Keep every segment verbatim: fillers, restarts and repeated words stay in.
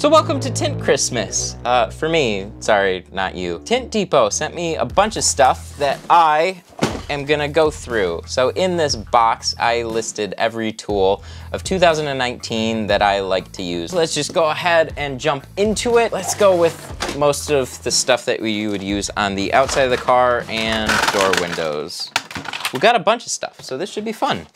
So welcome to Tint Christmas. Uh, for me, sorry, not you. Tint Depot sent me a bunch of stuff that I am gonna go through. So in this box, I listed every tool of two thousand nineteen that I like to use. Let's just go ahead and jump into it. Let's go with most of the stuff that we would use on the outside of the car and door windows. We've got a bunch of stuff, so this should be fun.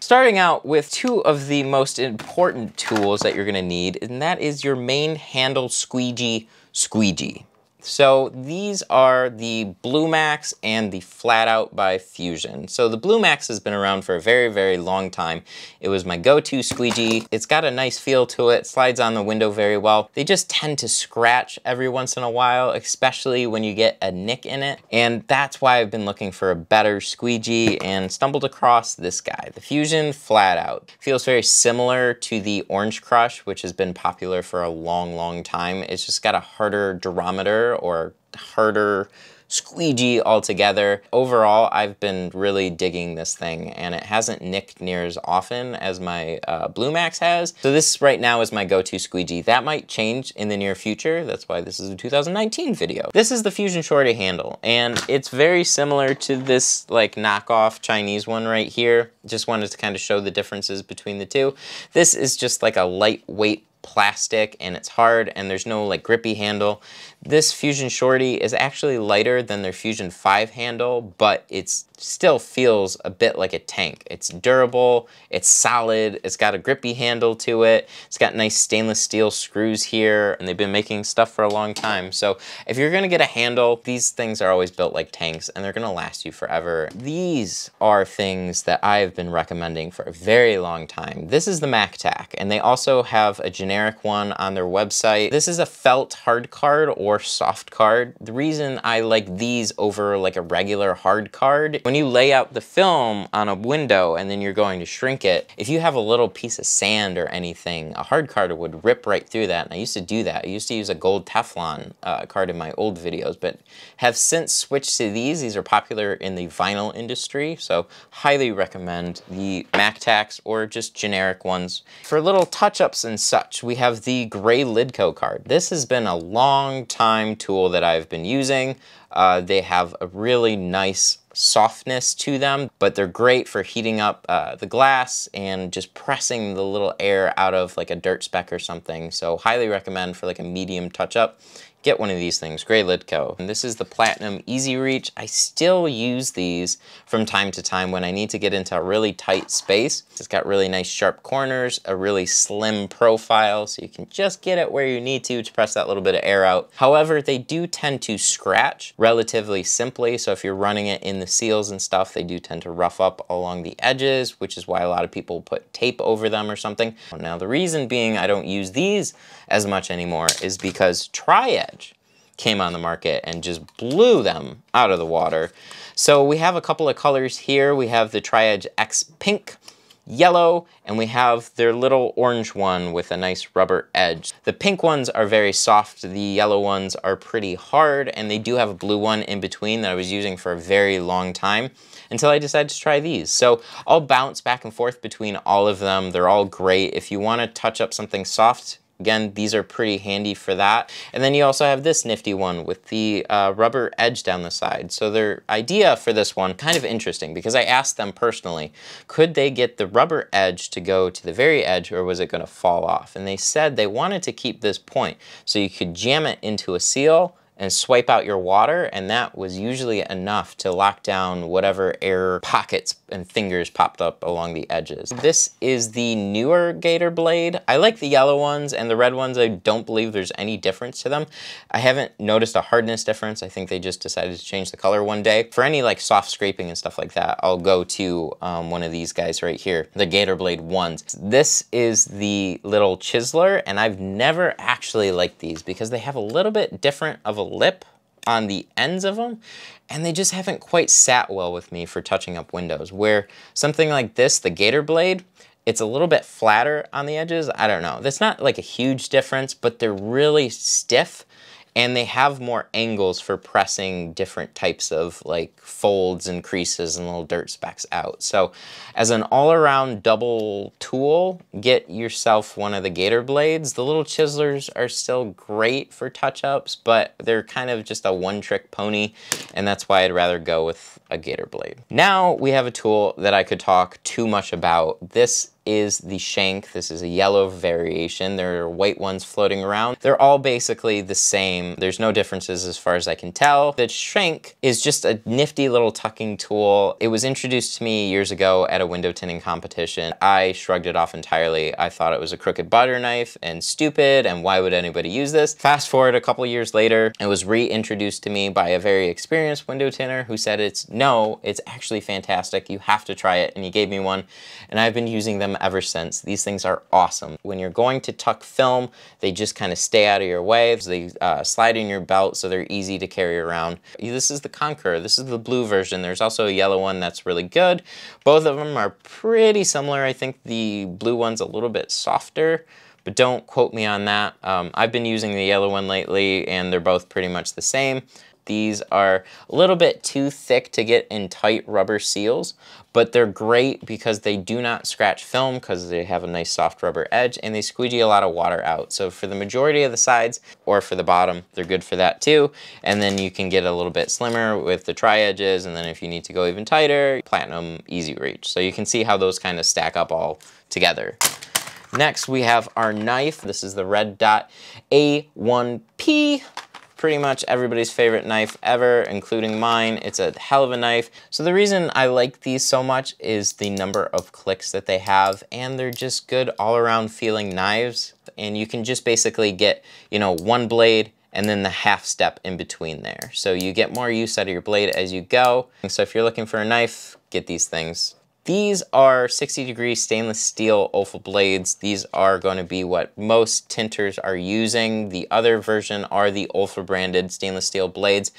Starting out with two of the most important tools that you're gonna need, and that is your main handle squeegee squeegee. So these are the Blue Max and the FlatOut by Fusion. So the Blue Max has been around for a very, very long time. It was my go-to squeegee. It's got a nice feel to it, slides on the window very well. They just tend to scratch every once in a while, especially when you get a nick in it. And that's why I've been looking for a better squeegee and stumbled across this guy, the Fusion FlatOut. Feels very similar to the Orange Crush, which has been popular for a long, long time. It's just got a harder durometer, or harder squeegee altogether. Overall, I've been really digging this thing, and it hasn't nicked near as often as my uh, Blue Max has. So this right now is my go-to squeegee. That might change in the near future. That's why this is a two thousand nineteen video. This is the Fusion Shorty handle, and it's very similar to this like knockoff Chinese one right here. Just wanted to kind of show the differences between the two. This is just like a lightweight plastic, and it's hard, and there's no like grippy handle. This Fusion Shorty is actually lighter than their Fusion five handle, but it still feels a bit like a tank. It's durable, it's solid, it's got a grippy handle to it, it's got nice stainless steel screws here, and they've been making stuff for a long time. So if you're gonna get a handle, these things are always built like tanks, and they're gonna last you forever. These are things that I've been recommending for a very long time. This is the MacTac, and they also have a generic one on their website. This is a felt hard card or soft card. The reason I like these over like a regular hard card, when you lay out the film on a window and then you're going to shrink it, if you have a little piece of sand or anything, a hard card would rip right through that. And I used to do that. I used to use a gold Teflon uh, card in my old videos, but have since switched to these. These are popular in the vinyl industry, so highly recommend the MacTacs or just generic ones. For little touch-ups and such, we have the gray Lidco card. This has been a long time tool that I've been using. Uh, they have a really nice softness to them, but they're great for heating up uh, the glass and just pressing the little air out of like a dirt speck or something. So highly recommend for like a medium touch up. Get one of these things, gray Lidco. And this is the Platinum Easy Reach. I still use these from time to time when I need to get into a really tight space. It's got really nice sharp corners, a really slim profile, so you can just get it where you need to to press that little bit of air out. However, they do tend to scratch relatively simply, so if you're running it in the seals and stuff, they do tend to rough up along the edges, which is why a lot of people put tape over them or something. Now, the reason being I don't use these as much anymore is because Tri-Edge came on the market and just blew them out of the water. So we have a couple of colors here. We have the Tri-Edge X Pink, Yellow, and we have their little orange one with a nice rubber edge. The pink ones are very soft, the yellow ones are pretty hard, and they do have a blue one in between that I was using for a very long time until I decided to try these. So I'll bounce back and forth between all of them. They're all great. If you want to touch up something soft, again, these are pretty handy for that. And then you also have this nifty one with the uh, rubber edge down the side. So their idea for this one, kind of interesting, because I asked them personally, could they get the rubber edge to go to the very edge, or was it gonna fall off? And they said they wanted to keep this point, so you could jam it into a seal and swipe out your water, and that was usually enough to lock down whatever air pockets and fingers popped up along the edges. This is the newer Gator Blade. I like the yellow ones, and the red ones, I don't believe there's any difference to them. I haven't noticed a hardness difference. I think they just decided to change the color one day. For any like soft scraping and stuff like that, I'll go to um, one of these guys right here, the Gator Blade ones. This is the little Chizzler, and I've never actually liked these because they have a little bit different of a lip on the ends of them, and they just haven't quite sat well with me for touching up windows, where something like this, the Gator Blade, it's a little bit flatter on the edges. I don't know. That's not like a huge difference, but they're really stiff, and they have more angles for pressing different types of like folds and creases and little dirt specks out. So as an all-around double tool, get yourself one of the Gator Blades. The little Chizzlers are still great for touch-ups, but they're kind of just a one-trick pony, and that's why I'd rather go with a Gator Blade. Now we have a tool that I could talk too much about. This is the Shank. This is a yellow variation. There are white ones floating around. They're all basically the same. There's no differences as far as I can tell. The Shank is just a nifty little tucking tool. It was introduced to me years ago at a window tinting competition. I shrugged it off entirely. I thought it was a crooked butter knife and stupid, and why would anybody use this? Fast forward a couple years later, it was reintroduced to me by a very experienced window tinter who said it's, no, it's actually fantastic. You have to try it, and he gave me one, and I've been using them ever since. These things are awesome. When you're going to tuck film, they just kind of stay out of your way. They uh, slide in your belt, so they're easy to carry around. This is the Conqueror. This is the blue version. There's also a yellow one that's really good. Both of them are pretty similar. I think the blue one's a little bit softer, but don't quote me on that. Um, I've been using the yellow one lately, and they're both pretty much the same. These are a little bit too thick to get in tight rubber seals, but they're great because they do not scratch film because they have a nice soft rubber edge, and they squeegee a lot of water out. So for the majority of the sides or for the bottom, they're good for that too. And then you can get a little bit slimmer with the tri-edges, and then if you need to go even tighter, Platinum Easy Reach. So you can see how those kind of stack up all together. Next, we have our knife. This is the Red Dot A one P. Pretty much everybody's favorite knife ever, including mine. It's a hell of a knife. So the reason I like these so much is the number of clicks that they have, and they're just good all around feeling knives. And you can just basically get, you know, one blade and then the half step in between there. So you get more use out of your blade as you go. And so if you're looking for a knife, get these things. These are sixty degree stainless steel Olfa blades. These are going to be what most tinters are using. The other version are the Olfa branded stainless steel blades.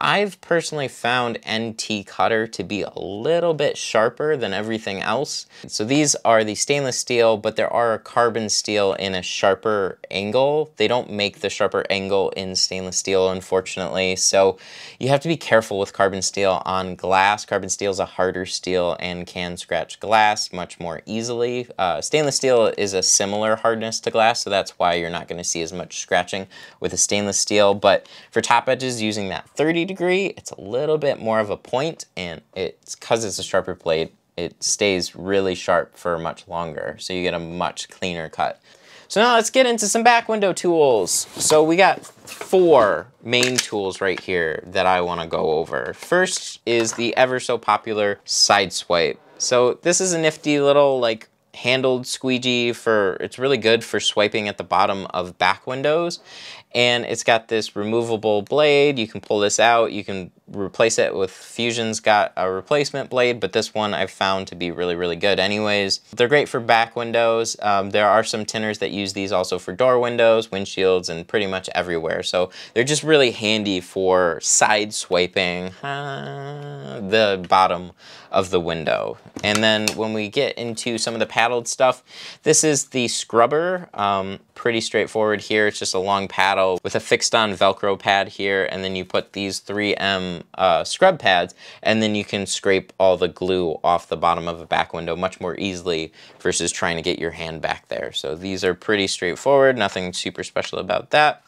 I've personally found N T Cutter to be a little bit sharper than everything else. So these are the stainless steel, but there are a carbon steel in a sharper angle. They don't make the sharper angle in stainless steel, unfortunately. So you have to be careful with carbon steel on glass. Carbon steel is a harder steel and can scratch glass much more easily. Uh, stainless steel is a similar hardness to glass, so that's why you're not going to see as much scratching with a stainless steel. But for top edges, using that thirty degree, it's a little bit more of a point, and it's because it's a sharper blade, it stays really sharp for much longer, so you get a much cleaner cut. So now let's get into some back window tools. So we got four main tools right here that I want to go over. First is the ever so popular Side Swipe. So this is a nifty little like handled squeegee for, it's really good for swiping at the bottom of back windows. And it's got this removable blade. You can pull this out, you can replace it with, Fusion's got a replacement blade, but this one I've found to be really, really good anyways. They're great for back windows. Um, there are some tinters that use these also for door windows, windshields, and pretty much everywhere. So they're just really handy for side swiping uh, the bottom of the window. And then when we get into some of the paddled stuff, this is the Scrubber. Um, pretty straightforward here. It's just a long paddle with a fixed on Velcro pad here, and then you put these three M uh, scrub pads, and then you can scrape all the glue off the bottom of a back window much more easily versus trying to get your hand back there. So these are pretty straightforward, nothing super special about that.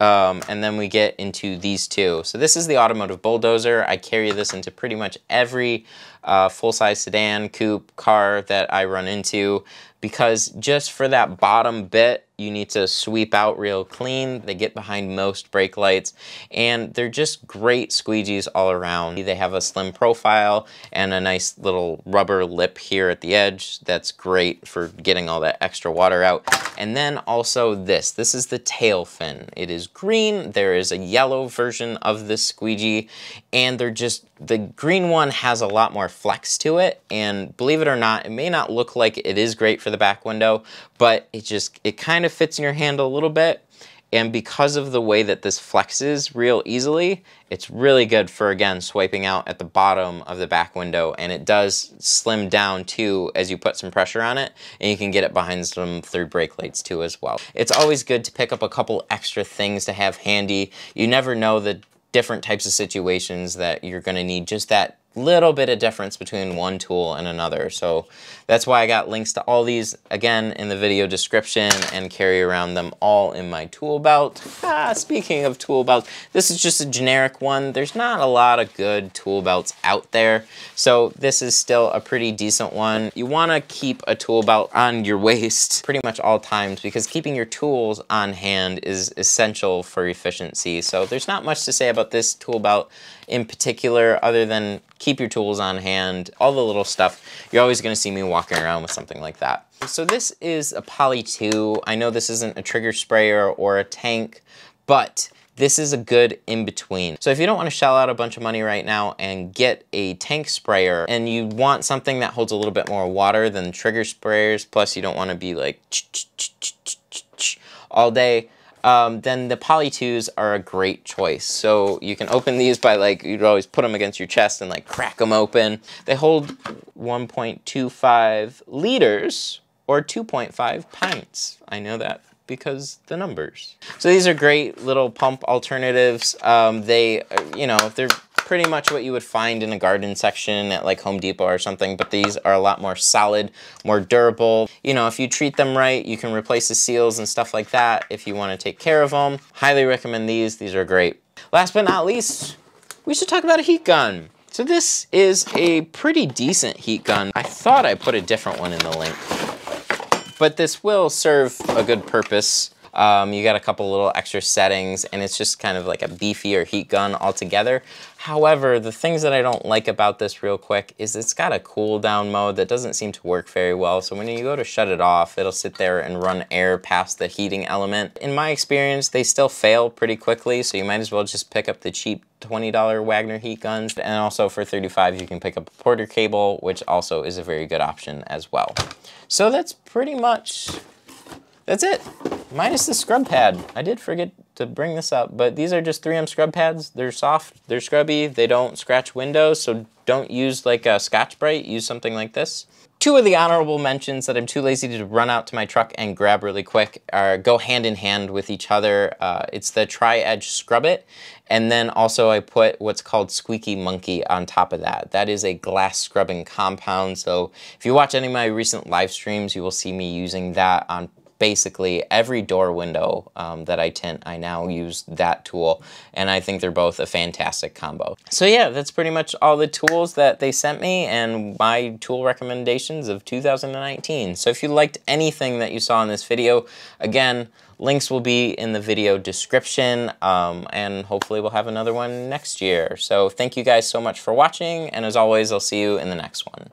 Um, and then we get into these two. So this is the Automotive Bulldozer. I carry this into pretty much every uh, full-size sedan, coupe, car that I run into, because just for that bottom bit, you need to sweep out real clean. They get behind most brake lights, and they're just great squeegees all around. They have a slim profile and a nice little rubber lip here at the edge. That's great for getting all that extra water out. And then also this, this is the Tail Fin. It is green. There is a yellow version of this squeegee, and they're just, the green one has a lot more flex to it. And believe it or not, it may not look like it is great for the back window, but it just, it kind of fits in your hand a little bit, And because of the way that this flexes real easily, it's really good for, again, swiping out at the bottom of the back window. And it does slim down too as you put some pressure on it, and you can get it behind some third brake lights too as well. It's always good to pick up a couple extra things to have handy. You never know the different types of situations that you're gonna need just that little bit of difference between one tool and another. So that's why I got links to all these, again, in the video description, and carry around them all in my tool belt. Ah, speaking of tool belts, this is just a generic one. There's not a lot of good tool belts out there, so this is still a pretty decent one. You wanna keep a tool belt on your waist pretty much all times, because keeping your tools on hand is essential for efficiency. So there's not much to say about this tool belt in particular, other than keep your tools on hand, all the little stuff. You're always gonna see me walking around with something like that. So this is a Poly two. I know this isn't a trigger sprayer or a tank, but this is a good in-between. So if you don't wanna shell out a bunch of money right now and get a tank sprayer, and you want something that holds a little bit more water than trigger sprayers, plus you don't wanna be like all day, Um, then the Poly twos are a great choice. So you can open these by, like, you'd always put them against your chest and like crack them open. They hold one point two five liters or two point five pints. I know that because the numbers. So these are great little pump alternatives. Um, they, you know, they're pretty much what you would find in a garden section at like Home Depot or something, but these are a lot more solid, more durable. You know, if you treat them right, you can replace the seals and stuff like that if you want to take care of them. Highly recommend these. These are great. Last but not least, we should talk about a heat gun. So this is a pretty decent heat gun. I thought I put a different one in the link, but this will serve a good purpose. Um, you got a couple little extra settings, and it's just kind of like a beefier heat gun altogether. However, the things that I don't like about this real quick is it's got a cool down mode that doesn't seem to work very well. So when you go to shut it off, it'll sit there and run air past the heating element. In my experience, they still fail pretty quickly, so you might as well just pick up the cheap twenty dollar Wagner heat guns. And also for thirty-five dollars, you can pick up a Porter Cable, which also is a very good option as well. So that's pretty much, that's it. Minus the scrub pad. I did forget to bring this up, but these are just three M scrub pads. They're soft, they're scrubby, they don't scratch windows, so don't use like a Scotch-Brite, use something like this. Two of the honorable mentions that I'm too lazy to run out to my truck and grab really quick are, go hand in hand with each other. Uh, it's the Tri-Edge Scrub-It, and then also I put what's called Squeaky Monkey on top of that. That is a glass scrubbing compound, so if you watch any of my recent live streams, you will see me using that on basically every door window um, that I tint. I now use that tool, and I think they're both a fantastic combo. So yeah, that's pretty much all the tools that they sent me and my tool recommendations of two thousand nineteen. So if you liked anything that you saw in this video, again, links will be in the video description, um, and hopefully we'll have another one next year. So thank you guys so much for watching, and as always, I'll see you in the next one.